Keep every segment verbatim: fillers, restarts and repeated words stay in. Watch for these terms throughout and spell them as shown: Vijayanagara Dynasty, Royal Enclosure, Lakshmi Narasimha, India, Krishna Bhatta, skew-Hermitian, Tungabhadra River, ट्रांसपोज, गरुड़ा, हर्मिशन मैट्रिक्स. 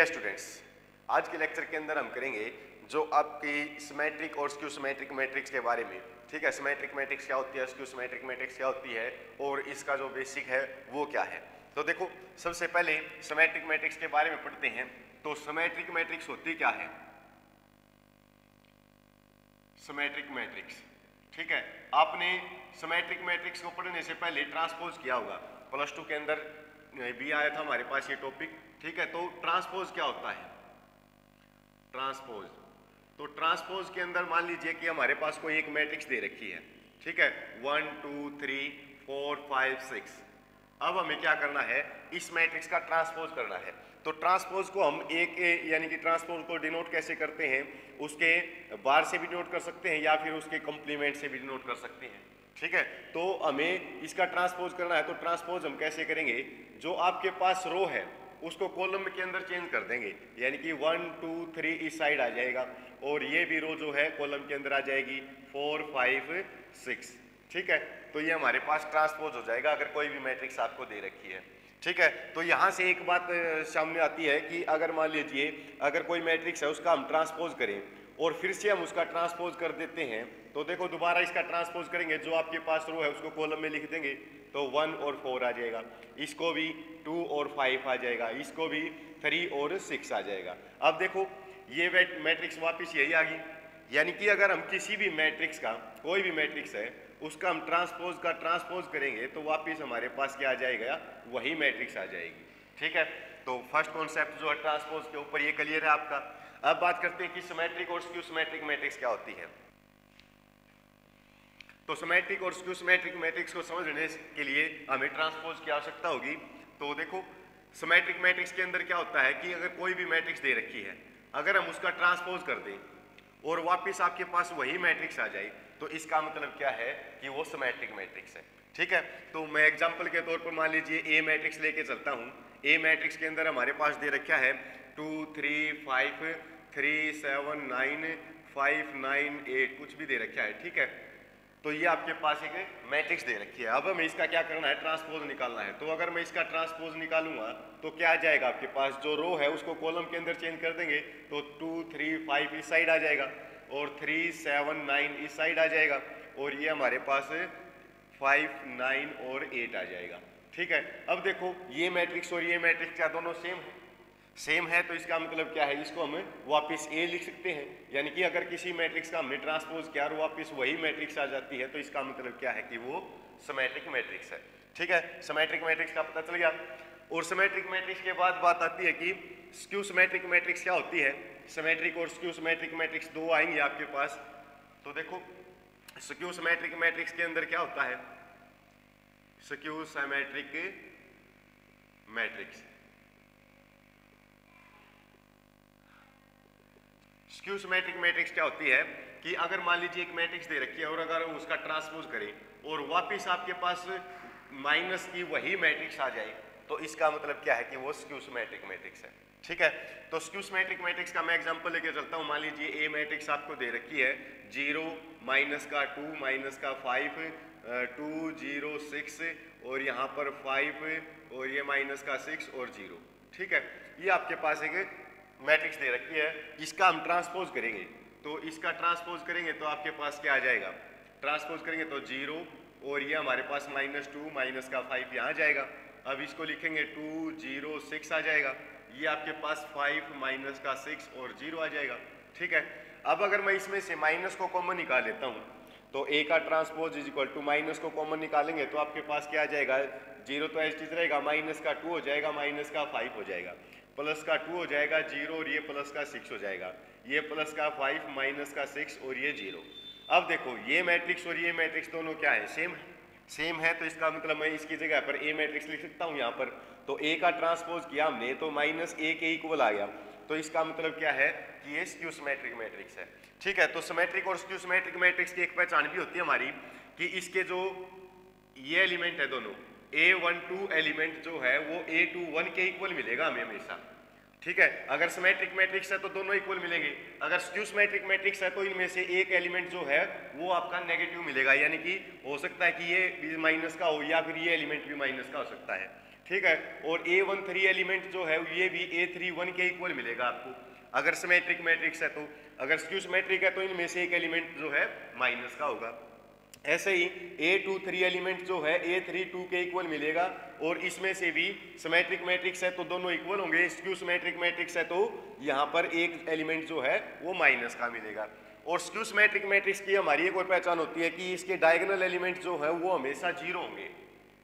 Dear students, आज के lecture के अंदर हम करेंगे जो आपकी सिमेट्रिक और स्क्यू सिमेट्रिक मैट्रिक्स के बारे में, ठीक है। सिमेट्रिक मैट्रिक्स क्या होती है, स्क्यू सिमेट्रिक मैट्रिक्स क्या होती है और इसका जो बेसिक है वो क्या है। तो देखो, सबसे पहले सिमेट्रिक मैट्रिक्स के बारे में पढ़ते हैं। तो सिमेट्रिक मैट्रिक्स होती क्या है, सिमेट्रिक मैट्रिक्स, ठीक है। आपने सिमेट्रिक मैट्रिक्स को पढ़ने से पहले ट्रांसपोज किया होगा, प्लस टू के अंदर भी आया था हमारे पास ये टॉपिक, ठीक है। तो ट्रांसपोज क्या होता है, ट्रांसपोज, तो ट्रांसपोज के अंदर मान लीजिए कि हमारे पास कोई एक मैट्रिक्स दे रखी है, ठीक है, one two three four five six. अब हमें क्या करना है, इस मैट्रिक्स का ट्रांसपोज करना है। तो ट्रांसपोज को हम एक यानी कि ट्रांसपोज को डिनोट कैसे करते हैं, उसके बार से भी डिनोट कर सकते हैं या फिर उसके कॉम्प्लीमेंट से भी डिनोट कर सकते हैं, ठीक है। तो हमें इसका ट्रांसपोज करना है। तो ट्रांसपोज हम कैसे करेंगे, जो आपके पास रो है उसको कॉलम के अंदर चेंज कर देंगे, यानी कि वन टू थ्री इस साइड आ जाएगा और ये भी रो जो है कॉलम के अंदर आ जाएगी, फोर फाइव सिक्स, ठीक है। तो ये हमारे पास ट्रांसपोज हो जाएगा अगर कोई भी मैट्रिक्स आपको दे रखी है, ठीक है। तो यहाँ से एक बात सामने आती है कि अगर मान लीजिए अगर कोई मैट्रिक्स है उसका हम ट्रांसपोज करें और फिर से हम उसका ट्रांसपोज कर देते हैं, तो देखो दोबारा इसका ट्रांसपोज करेंगे, जो आपके पास रो है उसको कॉलम में लिख देंगे तो वन और फोर आ जाएगा, इसको भी टू और फाइव आ जाएगा, इसको भी थ्री और सिक्स आ जाएगा। अब देखो ये मैट्रिक्स वापस यही आ गई, यानी कि अगर हम किसी भी मैट्रिक्स का, कोई भी मैट्रिक्स है उसका हम ट्रांसपोज का ट्रांसपोज करेंगे तो वापस हमारे पास क्या आ जाएगा, वही मैट्रिक्स आ जाएगी, ठीक है। तो फर्स्ट कॉन्सेप्ट जो है ट्रांसपोज के ऊपर ये क्लियर है आपका। अब बात करते हैं कि सिमेट्रिक और स्क्यू सिमेट्रिक मैट्रिक्स क्या होती है। तो सिमेट्रिक और स्क्यू सिमेट्रिक मैट्रिक्स को समझने के लिए हमें ट्रांसपोज की आवश्यकता होगी। तो देखो सिमेट्रिक मैट्रिक्स के अंदर क्या होता है कि अगर कोई भी मैट्रिक्स दे रखी है, अगर हम उसका ट्रांसपोज कर दें और वापस आपके पास वही मैट्रिक्स आ जाए तो इसका मतलब क्या है कि वो सिमेट्रिक मैट्रिक्स है, ठीक है। तो मैं एग्जाम्पल के तौर पर मान लीजिए ए मैट्रिक्स लेके चलता हूँ। ए मैट्रिक्स के अंदर हमारे पास दे रखा है two three five three seven nine five nine eight, कुछ भी दे रखा है, ठीक है। तो ये आपके पास एक मैट्रिक्स दे रखी है। अब हमें इसका क्या करना है, ट्रांसपोज निकालना है। तो अगर मैं इसका ट्रांसपोज निकालूंगा तो क्या आ जाएगा, आपके पास जो रो है उसको कॉलम के अंदर चेंज कर देंगे तो टू थ्री फाइव इस साइड आ जाएगा और थ्री सेवन नाइन इस साइड आ जाएगा और ये हमारे पास फाइव नाइन और एट आ जाएगा, ठीक है। अब देखो ये मैट्रिक्स और ये मैट्रिक्स क्या दोनों सेम है, सेम है तो इसका मतलब क्या है, इसको हम वापस ए लिख सकते हैं, यानी कि अगर किसी मैट्रिक्स का हमने ट्रांसपोज किया और वापस वही मैट्रिक्स आ जाती है तो इसका मतलब क्या है कि वो सिमेट्रिक मैट्रिक्स है, ठीक है। सिमेट्रिक मैट्रिक्स का पता चल गया। और सिमेट्रिक मैट्रिक्स के बाद बात आती है कि स्क्यू सिमेट्रिक मैट्रिक्स क्या होती है। सिमेट्रिक और स्क्यू सिमेट्रिक मैट्रिक्स दो आएंगे आपके पास। तो देखो स्क्यू सिमेट्रिक मैट्रिक्स के अंदर क्या होता है, skew symmetric matrix, skew symmetric matrix क्या होती है कि अगर मान लीजिए एक मैट्रिक्स दे रखी है और अगर हम उसका ट्रांसपोज करें और वापस आपके पास माइनस की वही मैट्रिक्स आ जाए तो इसका मतलब क्या है कि वो स्क्यू सिमेट्रिक मैट्रिक्स है, ठीक है। तो स्क्यू सिमेट्रिक मैट्रिक्स का मैं एग्जांपल लेके चलता हूँ। मान लीजिए ए मैट्रिक्स आपको दे रखी है जीरो माइनस का टू माइनस का फाइव टू जीरो सिक्स और यहाँ पर फाइव और ये माइनस का सिक्स और जीरो, ठीक है। ये आपके पास एक मैट्रिक्स दे रखी है, इसका हम ट्रांसपोज करेंगे तो इसका ट्रांसपोज करेंगे तो आपके पास क्या आ जाएगा, ट्रांसपोज करेंगे तो जीरो और ये हमारे पास माइनस टू माइनस का फाइव यहाँ आ जाएगा। अब इसको लिखेंगे टू जीरो सिक्स आ जाएगा, ये आपके पास फाइव माइनस का सिक्स और जीरो आ जाएगा, ठीक है। अब अगर मैं इसमें से माइनस को कॉमन निकाल लेता हूँ तो ए का ट्रांसपोज is equal to minus को कॉमन निकालेंगे तो आपके पास क्या आ जाएगा, जीरो तो एज इज रहेगा, माइनस का टू हो जाएगा, माइनस का फाइव हो जाएगा, प्लस का टू हो जाएगा जीरो और ये प्लस का सिक्स हो जाएगा, ये प्लस का फाइव माइनस का सिक्स और ये जीरो। अब देखो ये मैट्रिक्स और ये मैट्रिक्स दोनों क्या है, सेम है, सेम है तो इसका मतलब मैं इसकी जगह पर ए मैट्रिक्स लिख सकता हूँ। यहाँ पर तो ए का ट्रांसपोज किया हमने तो माइनस ए के इक्वल आ गया, तो इसका मतलब क्या है कि ये स्क्यू सिमेट्रिक मैट्रिक्स है, ठीक है। तो सिमेट्रिक और स्क्यू सिमेट्रिक मैट्रिक्स की एक पहचान भी होती है हमारी कि इसके जो ये एलिमेंट है दोनों ए वन टू एलिमेंट जो है वो ए टू वन के इक्वल मिलेगा हमें हमेशा, ठीक है। अगर सिमेट्रिक मैट्रिक्स है तो दोनों इक्वल मिलेंगे, अगर स्क्यू सिमेट्रिक मैट्रिक्स है तो इनमें से एक एलिमेंट जो है वो आपका नेगेटिव मिलेगा, यानी कि हो सकता है कि ये माइनस का हो या फिर ये एलिमेंट भी माइनस का हो सकता है, ठीक है। और ए वन थ्री एलिमेंट जो है ये भी ए थ्री वन के इक्वल मिलेगा आपको, अगर सिमेट्रिक मैट्रिक्स है तो। अगर स्क्यू सिमेट्रिक है तो इनमें से एक एलिमेंट जो है माइनस का होगा। ऐसे ही ए टू थ्री एलिमेंट जो है ए थ्री टू के इक्वल मिलेगा, और इसमें से भी सिमेट्रिक मैट्रिक्स है तो दोनों इक्वल होंगे। स्क्यू सिमेट्रिक मैट्रिक्स है तो यहाँ पर एक एलिमेंट जो है वो माइनस का मिलेगा। और स्क्यू सिमेट्रिक मैट्रिक्स की हमारी एक और पहचान होती है कि इसके डायगोनल एलिमेंट जो है वो हमेशा जीरो होंगे,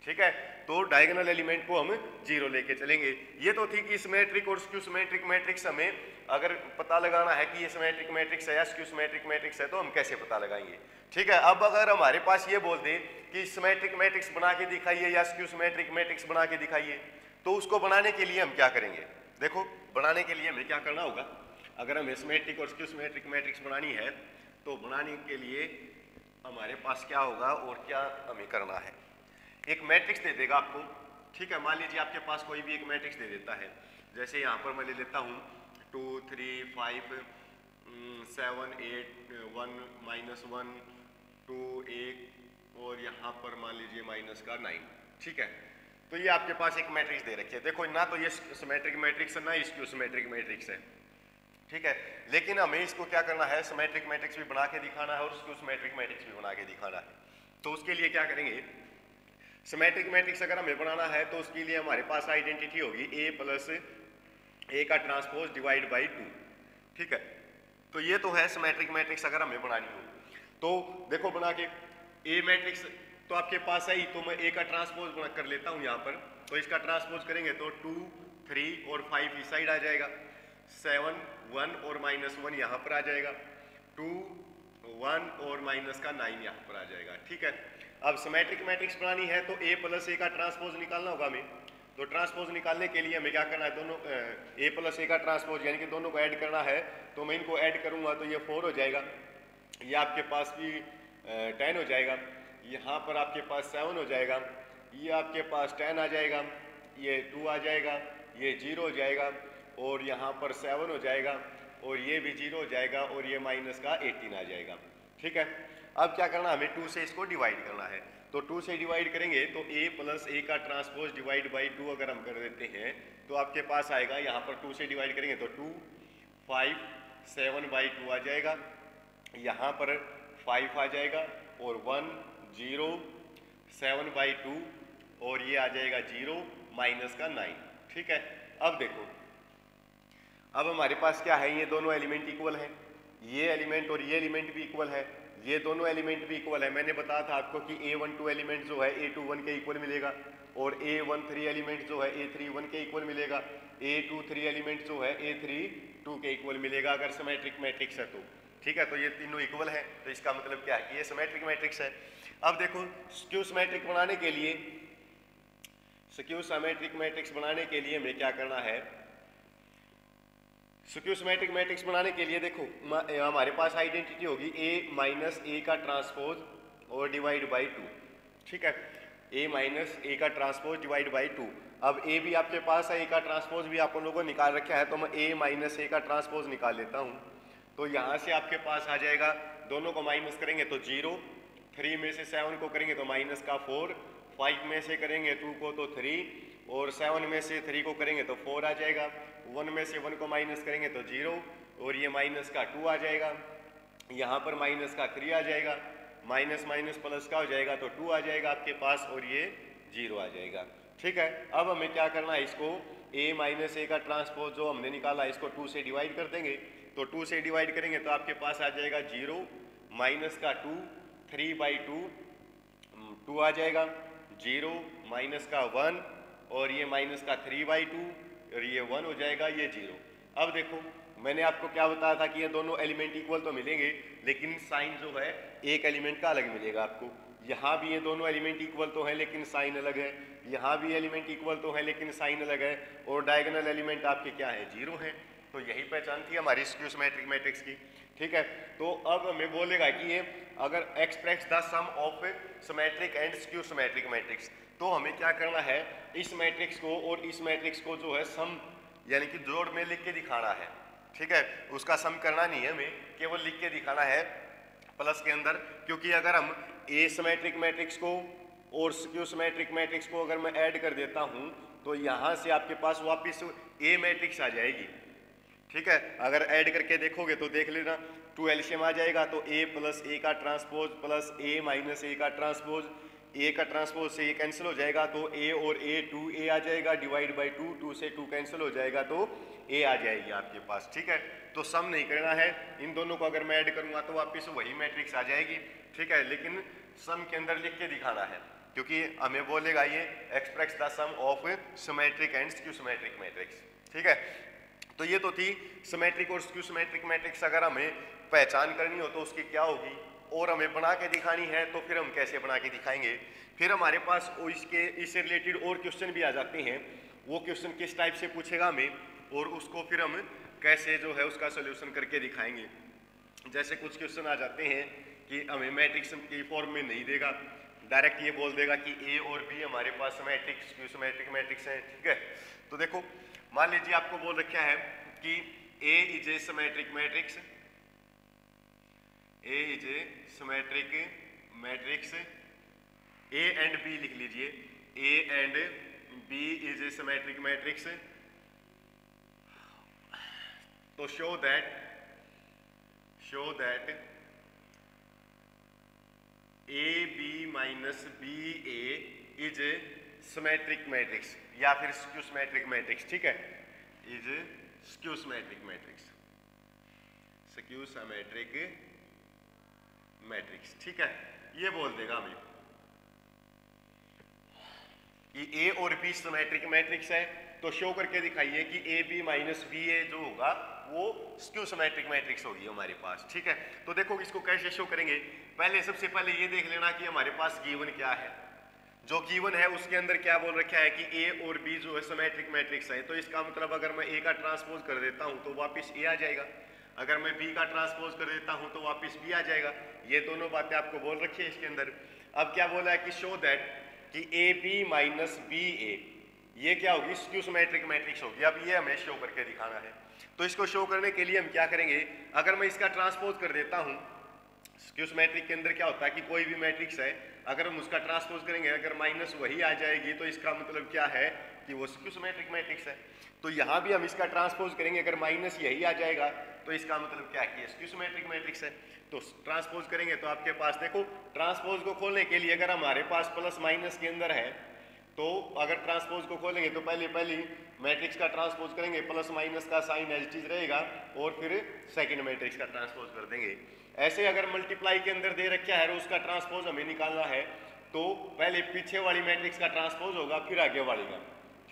ठीक है। तो डायगोनल एलिमेंट को हम जीरो लेके चलेंगे। ये तो थी कि सिमेट्रिक और स्क्यू सिमेट्रिक मैट्रिक्स, हमें अगर पता लगाना है कि ये सिमेट्रिक मैट्रिक्स है या स्क्यू सिमेट्रिक मैट्रिक्स है तो हम कैसे पता लगाएंगे, ठीक है। अब अगर हमारे पास ये बोल दें कि सिमेट्रिक मैट्रिक्स बना के दिखाइए या स्क्यू सिमेट्रिक मैट्रिक्स बना के दिखाइए, तो उसको बनाने के लिए हम क्या करेंगे? देखो, बनाने के लिए हमें क्या करना होगा। अगर हमें सिमेट्रिक और स्क्यू सिमेट्रिक मैट्रिक्स बनानी है तो बनाने के लिए हमारे पास क्या होगा और क्या हमें करना है? एक मैट्रिक्स दे देगा आपको, ठीक है। मान लीजिए आपके पास कोई भी एक मैट्रिक्स दे देता है, जैसे यहाँ पर मैं ले लेता हूँ two three five seven eight one minus one two एक, और यहाँ पर मान लीजिए माइनस का नाइन, ठीक है। तो ये आपके पास एक मैट्रिक्स दे रखी है। देखो, ना तो ये सिमेट्रिक मैट्रिक्स है ना स्क्यू सिमेट्रिक मैट्रिक्स है, ठीक है। लेकिन हमें इसको क्या करना है? सिमेट्रिक मैट्रिक्स भी बना के दिखाना है और स्क्यू सिमेट्रिक मैट्रिक्स भी बना के दिखाना है। तो उसके लिए क्या करेंगे? सिमेट्रिक मैट्रिक्स अगर हमें बनाना है तो उसके लिए हमारे पास आइडेंटिटी होगी ए प्लस ए का ट्रांसपोज डिवाइड बाई टू, ठीक है। तो ये तो है सिमेट्रिक मैट्रिक्स अगर हमें बनानी हो तो। देखो, बना के ए मैट्रिक्स तो आपके पास है ही, तो मैं ए का ट्रांसपोज बना कर लेता हूँ यहाँ पर। तो इसका ट्रांसपोज करेंगे तो टू थ्री और फाइव इस साइड आ जाएगा, सेवन वन और माइनस वन यहाँ पर आ जाएगा, टू वन और माइनस का नाइन यहाँ पर आ जाएगा, ठीक है। अब सिमेट्रिक मैट्रिक्स बनानी है तो ए प्लस ए का ट्रांसपोज निकालना होगा हमें। तो ट्रांसपोज निकालने के लिए हमें क्या करना है? दोनों ए प्लस ए का ट्रांसपोज यानी कि दोनों को ऐड करना है। तो मैं इनको ऐड करूँगा तो ये फोर हो जाएगा, ये आपके पास भी टेन हो जाएगा, यहाँ पर आपके पास सेवन हो जाएगा, ये आपके पास टेन आ जाएगा, ये टू आ जाएगा, ये जीरो हो जाएगा, और यहाँ पर सेवन हो जाएगा, और ये भी जीरो हो जाएगा, और ये माइनस का एटीन आ जाएगा, ठीक है। अब क्या करना? हमें टू से इसको डिवाइड करना है। तो टू से डिवाइड करेंगे तो ए प्लस ए का ट्रांसपोज डिवाइड बाई टू अगर हम कर देते हैं तो आपके पास आएगा, यहाँ पर टू से डिवाइड करेंगे तो two five seven by two आ जाएगा, यहाँ पर फाइव आ जाएगा, और one zero seven by two, और ये आ जाएगा जीरो माइनस का नाइन, ठीक है। अब देखो, अब हमारे पास क्या है? ये दोनों एलिमेंट इक्वल हैं, ये एलिमेंट और ये एलिमेंट भी इक्वल है, ये दोनों एलिमेंट भी इक्वल है। मैंने बताया था आपको कि ए वन टू एलिमेंट जो है ए टू वन के इक्वल मिलेगा, और ए वन थ्री एलिमेंट जो है ए थ्री वन के इक्वल मिलेगा, ए टू थ्री एलिमेंट जो है ए थ्री टू के इक्वल मिलेगा अगर सिमेट्रिक मैट्रिक्स है तो, ठीक है। तो ये तीनों इक्वल है, तो इसका मतलब क्या है कि ये सिमेट्रिक मैट्रिक्स है। अब देखो, स्क्यू सिमेट्रिक बनाने के लिए स्क्यू सिमेट्रिक मैट्रिक्स बनाने के लिए हमें क्या करना है? स्क्यू सिमेट्रिक मैट्रिक्स बनाने के लिए देखो, हमारे पास आइडेंटिटी होगी ए माइनस ए का ट्रांसपोज और डिवाइड बाई टू, ठीक है। ए माइनस ए का ट्रांसपोज डिवाइड बाई टू। अब ए भी आपके पास है, ए का ट्रांसपोज भी आप लोगों को निकाल रखा है, तो मैं ए माइनस ए का ट्रांसपोज निकाल लेता हूँ। तो यहाँ से आपके पास आ जाएगा, दोनों को माइनस करेंगे तो जीरो, थ्री में से सेवन को करेंगे तो माइनस का फोर, फाइव में से करेंगे टू को तो थ्री, और सेवन में से थ्री को करेंगे तो फोर आ जाएगा, वन में से वन को माइनस करेंगे तो जीरो, और ये माइनस का टू आ जाएगा, यहाँ पर माइनस का थ्री आ जाएगा, माइनस माइनस प्लस का हो जाएगा तो टू आ जाएगा आपके पास, और ये जीरो आ जाएगा, ठीक है। अब हमें क्या करना है? इसको ए माइनस ए का ट्रांसपोज जो हमने निकाला इसको टू से डिवाइड कर देंगे। तो टू से डिवाइड करेंगे तो आपके पास आ जाएगा जीरो माइनस का two, three by two two आ जाएगा, जीरो माइनस का वन, और ये माइनस का थ्री बाई टू, और ये वन हो जाएगा, ये जीरो। अब देखो, मैंने आपको क्या बताया था कि ये दोनों एलिमेंट इक्वल तो मिलेंगे, लेकिन साइन जो है एक एलिमेंट का अलग मिलेगा आपको। यहाँ भी ये दोनों एलिमेंट इक्वल तो है लेकिन साइन अलग है, यहाँ भी एलिमेंट इक्वल तो है लेकिन साइन अलग है, और डायगोनल एलिमेंट आपके क्या है? जीरो है। तो यही पहचान थी हमारी स्क्यू सिमेट्रिक मैट्रिक्स की, ठीक है। तो अब हमें बोलेगा कि ये अगर express the sum of symmetric and skew symmetric matrix, तो हमें क्या करना है? इस मैट्रिक्स को और इस मैट्रिक्स को जो है सम यानी कि जोड़ में लिख के दिखाना है, ठीक है। उसका सम करना नहीं है हमें, केवल लिख के दिखाना है प्लस के अंदर, क्योंकि अगर हम ए सिमेट्रिक मैट्रिक्स को और स्क्यू सिमेट्रिक मैट्रिक्स को अगर मैं ऐड कर देता हूँ तो यहाँ से आपके पास वापिस ए मैट्रिक्स आ जाएगी। ठीक है, अगर ऐड करके देखोगे तो देख लेना टू एल्शियम आ जाएगा, तो ए प्लस ए का ट्रांसपोज plus A minus A का ट्रांसपोज, ए का ट्रांसपोज से ये कैंसिल हो जाएगा तो ए और ए टू ए आ जाएगा, डिवाइड बाई टू, टू से टू कैंसिल हो जाएगा तो ए आ जाएगी आपके पास। ठीक है, तो सम नहीं करना है इन दोनों को, अगर मैं ऐड करूँगा तो वापिस वही मैट्रिक्स आ जाएगी। ठीक है, लेकिन सम के अंदर लिख के दिखाना है, क्योंकि हमें बोलेगा ये express the sum of symmetric and skew symmetric matrix. ठीक है, तो ये तो थी सिमेट्रिक और स्क्यू सिमेट्रिक मैट्रिक्स। अगर हमें पहचान करनी हो तो उसकी क्या होगी और हमें बना के दिखानी है तो फिर हम कैसे बना के दिखाएंगे। फिर हमारे पास इसके इससे रिलेटेड और क्वेश्चन भी आ जाते हैं, वो क्वेश्चन किस टाइप से पूछेगा हमें और उसको फिर हम कैसे जो है उसका सोल्यूशन करके दिखाएंगे। जैसे कुछ क्वेश्चन आ जाते हैं कि हमें मैट्रिक्स की फॉर्म में नहीं देगा, डायरेक्ट ये बोल देगा कि ए और बी हमारे पास सिमेट्रिक्स स्क्यू सिमेट्रिक मैट्रिक्स हैं। ठीक है, तो देखो मान लीजिए आपको बोल रखा है कि A is a symmetric matrix, A is a symmetric matrix, A and B लिख लीजिए, A and B is a symmetric matrix, तो show that show that A B minus B A is a symmetric matrix या फिर skew symmetric matrix. ठीक है, is a skew symmetric matrix, skew symmetric matrix. ठीक है, ये बोल देगा हमें कि ए और बी सिमेट्रिक मैट्रिक्स है, तो शो करके दिखाइए कि A B minus B A जो होगा वो स्क्यू सिमेट्रिक मैट्रिक्स होगी हमारे पास। ठीक है, तो देखो इसको कैसे शो करेंगे। पहले सबसे पहले ये देख लेना कि हमारे पास गिवन क्या है, जो गिवन है उसके अंदर क्या बोल रखा है कि ए और बी जो है सिमेट्रिक मैट्रिक्स है, तो इसका मतलब अगर मैं ए का ट्रांसपोज कर देता हूँ तो वापस ए आ जाएगा, अगर मैं बी का ट्रांसपोज कर देता हूँ तो वापस बी आ जाएगा। ये दोनों बातें आपको बोल रखी है इसके अंदर। अब क्या बोला है कि शो दैट कि A B minus B A ये क्या होगी, स्क्यू सिमेट्रिक मैट्रिक्स होगी। अब ये हमें शो करके दिखाना है, तो इसको शो करने के लिए हम क्या करेंगे, अगर मैं इसका ट्रांसपोज कर देता हूँ, स्क्यू सिमेट्रिक के अंदर क्या होता है कि कोई भी मैट्रिक्स है अगर हम उसका ट्रांसपोज करेंगे अगर माइनस वही आ जाएगी तो इसका मतलब क्या है कि वो स्क्यू सिमेट्रिक मैट्रिक्स है। तो यहाँ भी हम इसका ट्रांसपोज करेंगे अगर माइनस यही आ जाएगा तो इसका मतलब क्या है कि स्क्यू सिमेट्रिक मैट्रिक्स है। तो ट्रांसपोज करेंगे तो आपके पास देखो ट्रांसपोज को खोलने के लिए अगर हमारे पास प्लस माइनस के अंदर है तो अगर ट्रांसपोज को खोलेंगे तो पहले पहली मैट्रिक्स का ट्रांसपोज करेंगे, प्लस माइनस का साइन एज इट इज रहेगा और फिर सेकंड मैट्रिक्स का ट्रांसपोज कर देंगे। ऐसे अगर मल्टीप्लाई के अंदर दे रखा है और उसका ट्रांसपोज हमें निकालना है तो पहले पीछे वाली मैट्रिक्स का ट्रांसपोज होगा फिर आगे वाली का।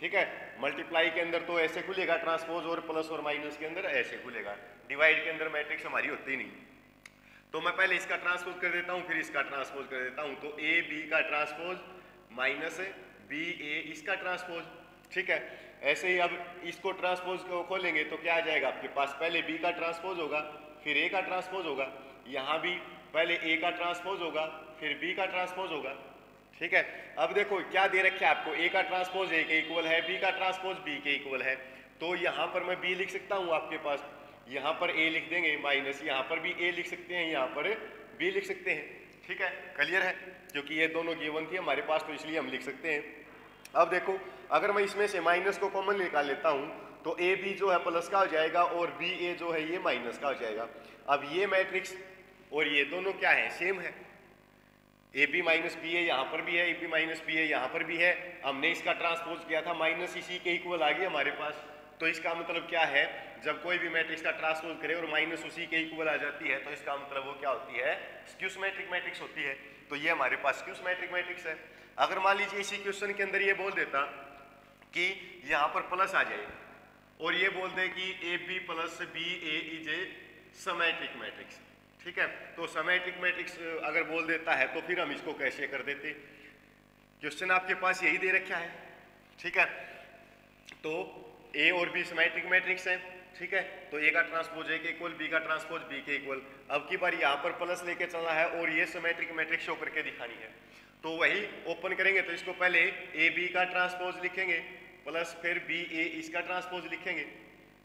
ठीक है, मल्टीप्लाई के अंदर तो ऐसे खुलेगा ट्रांसपोज और प्लस और माइनस के अंदर ऐसे खुलेगा, डिवाइड के अंदर मैट्रिक्स हमारी होती नहीं। तो मैं पहले इसका ट्रांसपोज कर देता हूँ फिर इसका ट्रांसपोज कर देता हूँ, तो ए बी का ट्रांसपोज माइनस बी ए इसका ट्रांसपोज। ठीक है, ऐसे ही अब इसको ट्रांसपोज को खोलेंगे तो क्या आ जाएगा आपके पास, पहले बी का ट्रांसपोज होगा फिर ए का ट्रांसपोज होगा, यहाँ भी पहले ए का ट्रांसपोज होगा फिर बी का ट्रांसपोज होगा। ठीक है, अब देखो क्या दे रखे आपको, ए का ट्रांसपोज ए के इक्वल है, बी का ट्रांसपोज बी के इक्वल है, तो यहाँ पर मैं बी लिख सकता हूँ आपके पास, यहाँ पर ए लिख देंगे माइनस, यहाँ पर भी ए लिख सकते हैं यहाँ पर बी लिख सकते हैं। ठीक है, क्लियर है, क्योंकि ये दोनों गिवन थी हमारे पास तो इसलिए हम लिख सकते हैं। अब देखो अगर मैं इसमें से माइनस को कॉमन निकाल लेता हूँ तो ए बी जो है प्लस का हो जाएगा और बी ए जो है ये माइनस का हो जाएगा। अब ये मैट्रिक्स और ये दोनों क्या है, सेम है, A B minus B A यहाँ पर भी है, A B minus B A यहाँ पर भी है, हमने इसका ट्रांसपोज किया था माइनस इसी के इक्वल आ गया हमारे पास। तो इसका मतलब क्या है, जब कोई भी मैट्रिक्स का ट्रांसपोज करे और माइनस उसी के इक्वल आ जाती है तो इसका मतलब वो क्या होती है, स्क्यू सिमेट्रिक मैट्रिक्स होती है। तो ये हमारे पास स्क्यू सिमेट्रिक मैट्रिक्स है। अगर मान लीजिए इसी क्वेश्चन के अंदर ये बोल देता कि यहाँ पर प्लस आ जाए और ये बोल दे कि A B plus B A is a symmetric matrix. ठीक है, तो सिमेट्रिक मैट्रिक्स अगर बोल देता है तो फिर हम इसको कैसे कर देते, क्वेश्चन आपके पास यही दे रखा है। ठीक है, तो ए और बी सिमेट्रिक मैट्रिक्स है। ठीक है, तो ए का ट्रांसपोज ए के इक्वल, बी का ट्रांसपोज बी के इक्वल। अब की बार यहाँ पर प्लस लेके चलना है और ये सिमेट्रिक मैट्रिक्स शो करके दिखानी है, तो वही ओपन करेंगे तो इसको पहले ए बी का ट्रांसपोज लिखेंगे प्लस फिर बी ए इसका ट्रांसपोज लिखेंगे।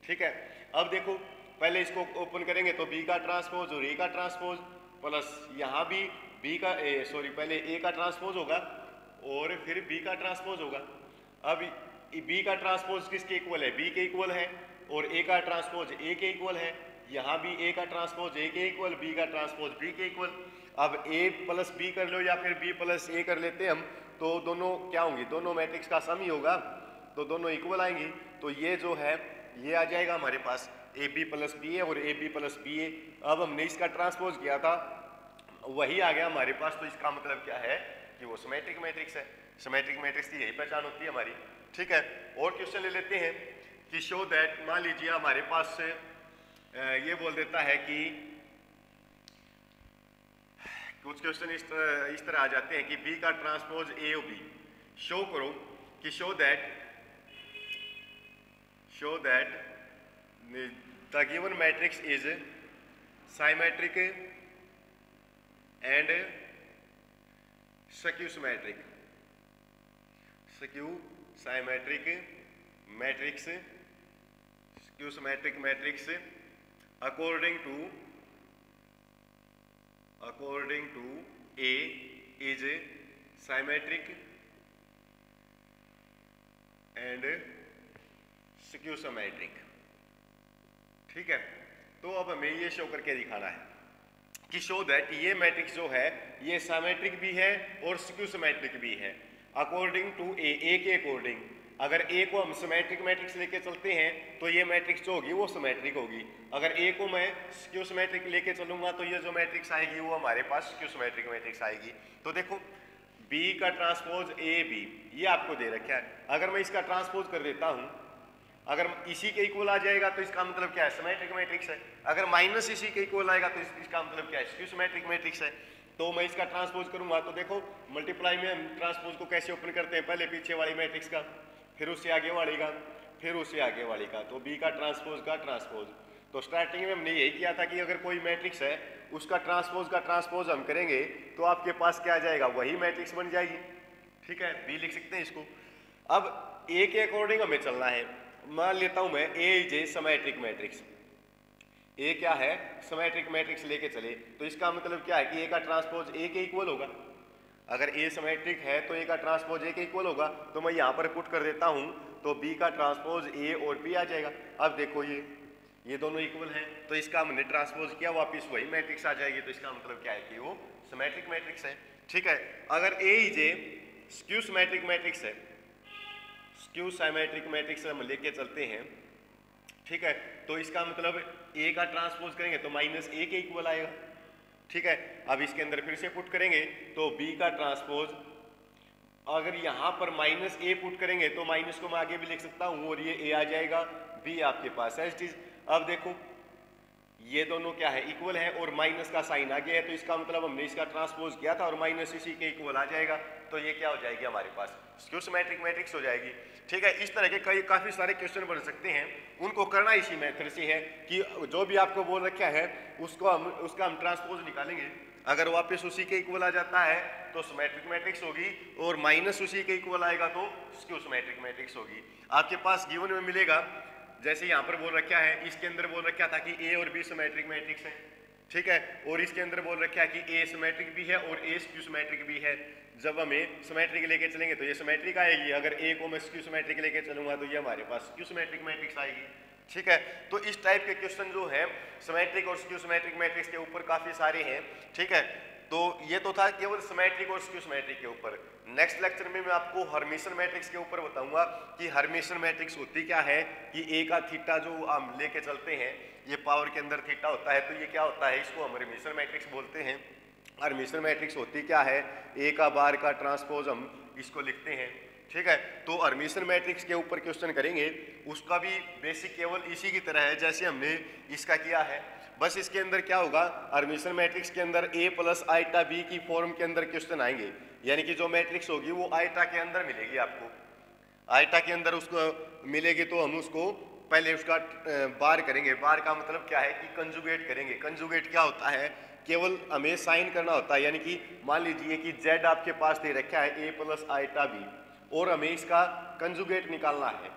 ठीक है, अब देखो पहले इसको ओपन करेंगे तो बी का ट्रांसपोज और ए का ट्रांसपोज प्लस यहाँ भी बी का सॉरी पहले ए का ट्रांसपोज होगा और फिर बी का ट्रांसपोज होगा। अब बी का ट्रांसपोज किसके इक्वल है, बी के इक्वल है, और ए का ट्रांसपोज ए के इक्वल है, यहाँ भी ए का ट्रांसपोज ए के इक्वल, बी का ट्रांसपोज बी के इक्वल। अब ए प्लस बी कर लो या फिर बी प्लस ए कर लेते हम, तो दोनों क्या होंगी, दोनों मैट्रिक्स का सम ही होगा, तो दोनों इक्वल आएंगी। तो ये जो है ये आ जाएगा हमारे पास A B plus B A और A B plus B A. अब हमने इसका ट्रांसपोज किया था, वही आ गया हमारे पास। तो इसका मतलब क्या है कि वो सिमेट्रिक मैट्रिक्स है, सिमेट्रिक मैट्रिक्स की यही पहचान होती है हमारी। ठीक है, और क्वेश्चन ले लेते हैं कि शो दैट, मान लीजिए हमारे पास ये बोल देता है कि कुछ क्वेश्चन इस तरह इस तरह आ जाते हैं कि बी का ट्रांसपोज A O B, show करो कि show that show that the given matrix is symmetric and skew symmetric, skew symmetric matrix, skew symmetric matrix according to according to A is symmetric and skew symmetric. ठीक है, तो अब हमें ये show करके दिखाना है कि शो दैट ये मैट्रिक्स जो है ये सिमेट्रिक भी है और स्क्यू सिमेट्रिक भी है अकॉर्डिंग टू ए, ए के अकॉर्डिंग। अगर ए को हम सिमेट्रिक मैट्रिक्स लेके चलते हैं तो ये मैट्रिक्स जो होगी वो सिमेट्रिक होगी। अगर ए को मैं स्क्यू सिमेट्रिक लेके चलूंगा तो ये जो मैट्रिक्स आएगी वो हमारे पास स्क्यू सिमेट्रिक मैट्रिक्स आएगी। तो देखो B का ट्रांसपोज A B ये आपको दे रखा है, अगर मैं इसका ट्रांसपोज कर देता हूँ, अगर इसी के इक्वल आ जाएगा तो इसका मतलब क्या है, सिमेट्रिक मैट्रिक्स है। अगर माइनस इसी के इक्वल आएगा तो इसका मतलब क्या है, स्क्यू सिमेट्रिक मैट्रिक्स है। तो मैं इसका ट्रांसपोज करूंगा तो देखो मल्टीप्लाई में हम ट्रांसपोज को कैसे ओपन करते हैं, पहले पीछे वाली मैट्रिक्स का, फिर उससे आगे वाली का, फिर उससे आगे वाली का। तो B का ट्रांसपोज का ट्रांसपोज, तो स्टार्टिंग में हमने यही किया था कि अगर कोई मैट्रिक्स है उसका ट्रांसपोज का ट्रांसपोज हम करेंगे तो आपके पास क्या आ जाएगा, वही मैट्रिक्स बन जाएगी। ठीक है, बी लिख सकते हैं इसको। अब ए के अकॉर्डिंग हमें चलना है, मान लेता हूं मैं ए जे सिमेट्रिक मैट्रिक्स, ए क्या है सिमेट्रिक मैट्रिक्स लेके चले, तो इसका मतलब क्या है कि ए का ट्रांसपोज ए के इक्वल होगा। अगर ए सिमेट्रिक है तो ए का ट्रांसपोज ए के इक्वल होगा, तो मैं यहाँ पर पुट कर देता हूँ तो बी का ट्रांसपोज ए और बी आ जाएगा। अब देखो ये ये दोनों इक्वल हैं, तो इसका हमने ट्रांसपोज किया, वापस वही मैट्रिक्स आ जाएगी। तो इसका मतलब क्या है कि वो सिमेट्रिक मैट्रिक्स है। ठीक है, अगर ए जे स्क्यू सिमेट्रिक मैट्रिक्स है, स्क्यू सिमेट्रिक मैट्रिक्स हम लेके चलते हैं, ठीक है, तो इसका मतलब ए का ट्रांसपोज करेंगे तो माइनस ए के इक्वल आएगा। ठीक है, अब इसके अंदर फिर से पुट करेंगे तो बी का ट्रांसपोज, अगर यहाँ पर माइनस ए पुट करेंगे तो माइनस को मैं आगे भी लिख सकता हूँ और ये ए आ जाएगा, बी आपके पास है। अब देखो ये दोनों क्या है, इक्वल है, और माइनस का साइन आ गया है, तो इसका मतलब हमने इसका ट्रांसपोज किया था और माइनस इसी के इक्वल आ जाएगा। तो ये क्या हो जाएगी हमारे पास, स्क्यू सिमेट्रिक मैट्रिक्स हो जाएगी। ठीक है, इस तरह के कई काफ़ी सारे क्वेश्चन बन सकते हैं, उनको करना इसी मेथड से है कि जो भी आपको बोल रखा है उसको हम उसका हम ट्रांसपोज निकालेंगे, अगर वापस उसी के इक्वल आ जाता है तो सिमेट्रिक मैट्रिक्स होगी, और माइनस उसी के इक्वल आएगा तो स्क्यू सिमेट्रिक मैट्रिक्स होगी। आपके पास गिवन में मिलेगा, जैसे यहाँ पर बोल रखा है, इसके अंदर बोल रखा था कि ए और बी सिमेट्रिक मैट्रिक्स हैं, ठीक है, और इसके अंदर बोल रखा है कि ए सिमेट्रिक भी है और ए स्क्यू सिमेट्रिक भी है। जब हम ए सिमेट्रिक लेके चलेंगे तो ये सिमेट्रिक आएगी, अगर ए को मैं स्क्यू सिमेट्रिक लेके चलूंगा तो ये हमारे पास स्क्यू सिमेट्रिक मैट्रिक्स आएगी। ठीक है, तो इस टाइप के क्वेश्चन जो है सिमेट्रिक और स्क्यू सिमेट्रिक मैट्रिक्स के ऊपर काफ़ी सारे हैं। ठीक है, तो ये तो था केवल सिमेट्रिक और स्क्यू सिमेट्रिक के ऊपर। नेक्स्ट लेक्चर में मैं आपको हर्मिशन मैट्रिक्स के ऊपर बताऊंगा कि हर्मिशन मैट्रिक्स होती क्या है, कि ए का थीटा जो हम लेके चलते हैं ये पावर के अंदर थीटा होता है, तो ये क्या होता है, इसको हम हर्मिशन मैट्रिक्स बोलते हैं। हर्मिशन मैट्रिक्स होती क्या है, ए का बार का ट्रांसपोज हम इसको लिखते हैं। ठीक है, तो हर्मिशन मैट्रिक्स के ऊपर क्वेश्चन करेंगे, उसका भी बेसिक केवल इसी की तरह है जैसे हमने इसका किया है, बस इसके अंदर क्या होगा, हर्मिशन मैट्रिक्स के अंदर ए प्लस आइटा बी की फॉर्म के अंदर क्वेश्चन आएंगे, यानी कि जो मैट्रिक्स होगी वो आइटा के अंदर मिलेगी आपको, आइटा के अंदर उसको मिलेगी, तो हम उसको पहले उसका बार करेंगे। बार का मतलब क्या है कि कंजुगेट करेंगे। कंजुगेट क्या होता है, केवल हमें साइन करना होता है, यानी कि मान लीजिए कि जेड आपके पास दे रखा है ए प्लस आइटा बी, और हमें इसका कंजुगेट निकालना है,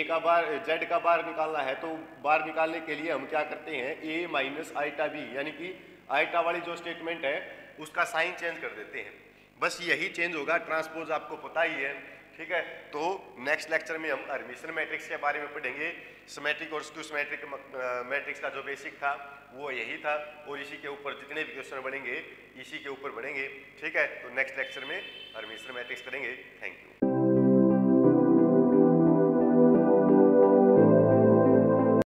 ए का बार जेड का बार निकालना है, तो बार निकालने के लिए हम क्या करते हैं, ए माइनस आइटा बी, यानी कि आइटा वाली जो स्टेटमेंट है उसका साइन चेंज कर देते हैं, बस यही चेंज होगा, ट्रांसपोज आपको पता ही है। ठीक है। तो नेक्स्ट लेक्चर में हम हर्मिटियन मैट्रिक्स के बारे में पढ़ेंगे। सिमेट्रिक और स्क्यू सिमेट्रिक मैट्रिक्स का जो बेसिक था वो यही था, और इसी के ऊपर जितने भी क्वेश्चन बनेंगे इसी के ऊपर बनेंगे, ठीक है। तो नेक्स्ट लेक्चर में हर्मिटियन मैट्रिक्स करेंगे। Thank you.